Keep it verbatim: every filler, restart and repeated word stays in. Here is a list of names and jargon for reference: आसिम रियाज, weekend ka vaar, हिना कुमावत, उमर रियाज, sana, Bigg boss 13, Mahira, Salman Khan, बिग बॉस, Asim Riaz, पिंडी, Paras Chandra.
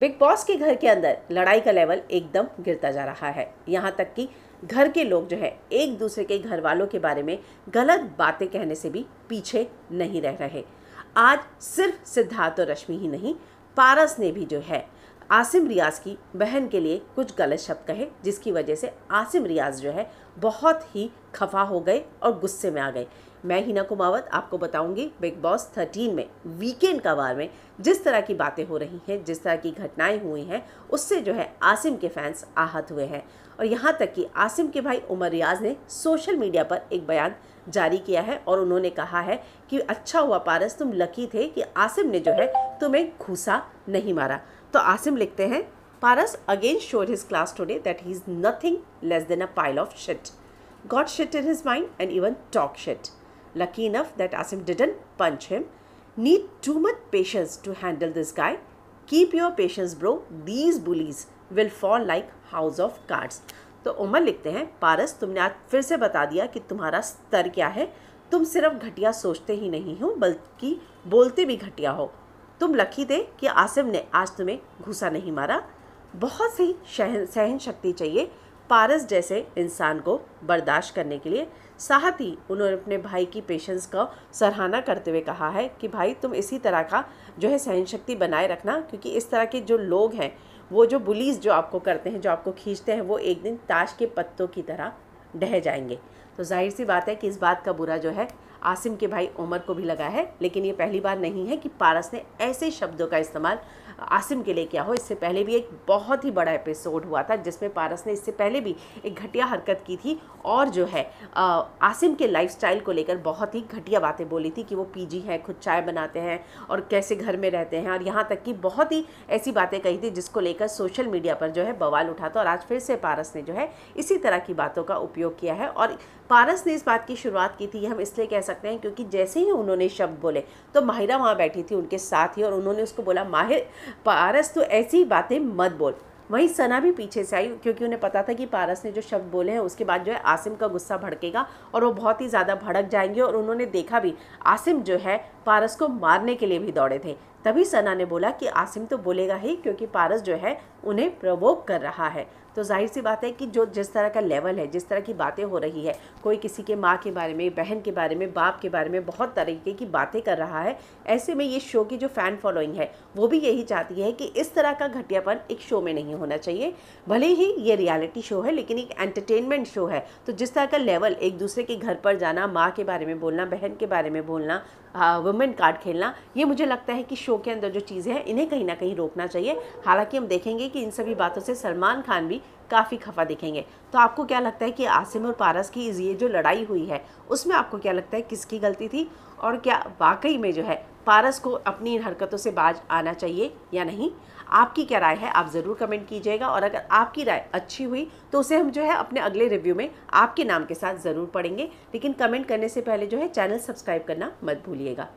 बिग बॉस के घर के अंदर लड़ाई का लेवल एकदम गिरता जा रहा है। यहाँ तक कि घर के लोग जो है एक दूसरे के घर वालों के बारे में गलत बातें कहने से भी पीछे नहीं रह रहे। आज सिर्फ सिद्धार्थ और रश्मि ही नहीं, पारस ने भी जो है आसिम रियाज की बहन के लिए कुछ गलत शब्द कहे, जिसकी वजह से आसिम रियाज जो है बहुत ही खफा हो गए और गुस्से में आ गए। मैं हिना कुमावत आपको बताऊंगी बिग बॉस थर्टीन में वीकेंड का वार में जिस तरह की बातें हो रही हैं, जिस तरह की घटनाएं हुई हैं, उससे जो है आसिम के फैंस आहत हुए हैं। और यहाँ तक कि आसिम के भाई उमर रियाज ने सोशल मीडिया पर एक बयान जारी किया है और उन्होंने कहा है कि अच्छा हुआ पारस, तुम लकी थे कि आसिम ने जो है तुम्हें घूसा नहीं मारा। तो आसिम लिखते हैं, Paras again showed his class today that he is nothing less than a pile of shit. Got shit in his mind and even talk shit. Lucky enough that Asim didn't punch him. Need too much patience to handle this guy. Keep your patience, bro. These bullies will fall like house of cards. तो उमर लिखते हैं, Paras तुमने आज फिर से बता दिया कि तुम्हारा स्तर क्या है। तुम सिर्फ घटिया सोचते ही नहीं हो बल्कि बोलते भी घटिया हो। तुम लकी थे कि आसिम ने आज तुम्हें घूसा नहीं मारा। बहुत सी सहन सहन शक्ति चाहिए पारस जैसे इंसान को बर्दाश्त करने के लिए। साथ ही उन्होंने अपने भाई की पेशेंस का सराहना करते हुए कहा है कि भाई तुम इसी तरह का जो है सहन शक्ति बनाए रखना, क्योंकि इस तरह के जो लोग हैं, वो जो बुलीज जो आपको करते हैं, जो आपको खींचते हैं, वो एक दिन ताश के पत्तों की तरह ढह जाएंगे। तो जाहिर सी बात है कि इस बात का बुरा जो है आसिम के भाई उमर को भी लगा है, लेकिन ये पहली बार नहीं है कि पारस ने ऐसे शब्दों का इस्तेमाल आसिम के लिए किया हो। इससे पहले भी एक बहुत ही बड़ा एपिसोड हुआ था जिसमें पारस ने इससे पहले भी एक घटिया हरकत की थी और जो है आसिम के लाइफस्टाइल को लेकर बहुत ही घटिया बातें बोली थी कि वो पीजी हैं, खुद चाय बनाते हैं और कैसे घर में रहते हैं, और यहाँ तक कि बहुत ही ऐसी बातें कही थी जिसको लेकर सोशल मीडिया पर जो है बवाल उठा था। और आज फिर से पारस ने जो है इसी तरह की बातों का उपयोग किया है। और पारस ने इस बात की शुरुआत की थी, हम इसलिए कह सकते हैं क्योंकि जैसे ही उन्होंने शब्द बोले तो माहिरा वहाँ बैठी थी उनके साथ ही, और उन्होंने उसको बोला, माहिर पारस तो ऐसी बातें मत बोल। वहीं सना भी पीछे से आई क्योंकि उन्हें पता था कि पारस ने जो शब्द बोले हैं उसके बाद जो है आसिम का गुस्सा भड़केगा और वो बहुत ही ज़्यादा भड़क जाएंगे। और उन्होंने देखा भी, आसिम जो है पारस को मारने के लिए भी दौड़े थे। तभी सना ने बोला कि आसिम तो बोलेगा ही क्योंकि पारस जो है उन्हें प्रवोक कर रहा है। तो जाहिर सी बात है कि जो जिस तरह का लेवल है, जिस तरह की बातें हो रही है, कोई किसी के माँ के बारे में, बहन के बारे में, बाप के बारे में बहुत तरीके की बातें कर रहा है, ऐसे में ये शो की जो फ़ैन फॉलोइंग है वो भी यही चाहती है कि इस तरह का घटियापन एक शो में नहीं होना चाहिए। भले ही ये रियलिटी शो है लेकिन एक एंटरटेनमेंट शो है, तो जिस तरह का लेवल एक दूसरे के घर पर जाना, माँ के बारे में बोलना, बहन के बारे में बोलना, वुमेन कार्ड खेलना, ये मुझे लगता है कि शो के अंदर जो चीज़ें हैं इन्हें कहीं ना कहीं रोकना चाहिए। हालांकि हम देखेंगे कि इन सभी बातों से सलमान खान भी काफ़ी खफा दिखेंगे। तो आपको क्या लगता है कि आसिम और पारस की ये जो लड़ाई हुई है उसमें आपको क्या लगता है किसकी गलती थी, और क्या वाकई में जो है पारस को अपनी इन हरकतों से बाज आना चाहिए या नहीं? आपकी क्या राय है आप ज़रूर कमेंट कीजिएगा, और अगर आपकी राय अच्छी हुई तो उसे हम जो है अपने अगले रिव्यू में आपके नाम के साथ ज़रूर पढ़ेंगे। लेकिन कमेंट करने से पहले जो है चैनल सब्सक्राइब करना मत भूलिएगा।